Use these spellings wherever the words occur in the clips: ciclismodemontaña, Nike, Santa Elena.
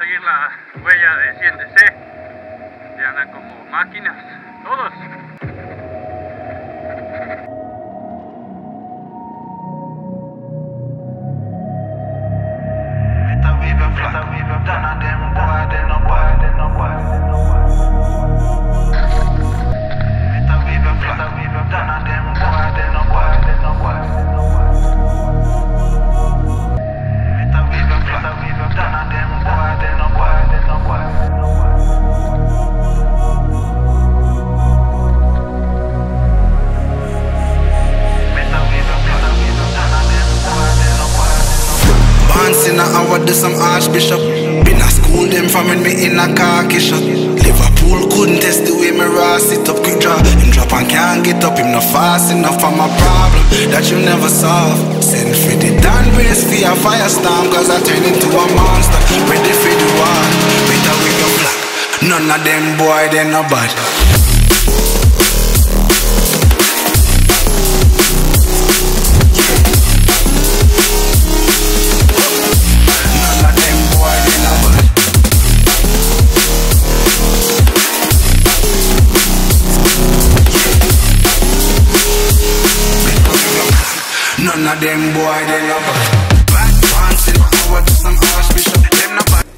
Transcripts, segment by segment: seguir la huella de 100DC, ya andan como máquinas, todos. I was some archbishop. Been a school them from when me in a khaki shot. Liverpool couldn't test the way me raw sit up. Quick draw, him drop and can't get up. Him not fast enough for my problem that you never solve. Send for the damn race for a firestorm, cause I turn into a monster. Ready for the war, better with your black. None of them boy, they no bad.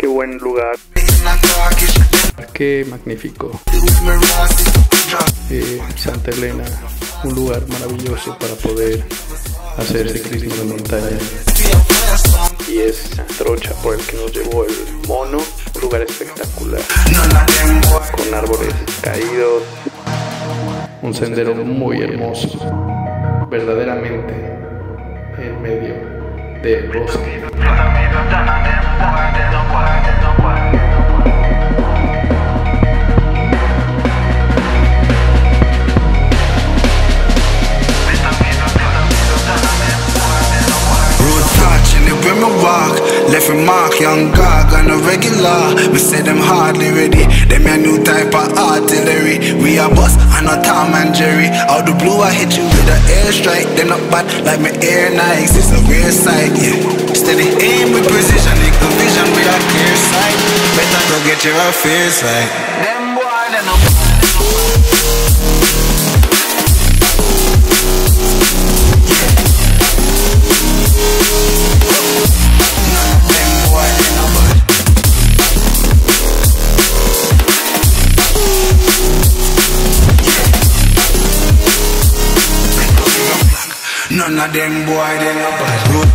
Qué buen lugar, qué magnífico. Santa Elena, un lugar maravilloso para poder hacer ciclismo de montaña. Y esa trocha por el que nos llevó el mono, un lugar espectacular, con árboles caídos, un sendero muy hermoso, verdaderamente en medio del bosque. Left a mark, young gag on a regular. Me say them hardly ready. Them a new type of artillery. We a boss, I'm not Tom and Jerry. Out the blue I hit you with an airstrike. Them not bad like my air Nikes. It's a rare sight, yeah. Steady aim with precision, make the vision with a clear sight. Better go get your affairs right. Them boy, they no none of them boy, they no bad.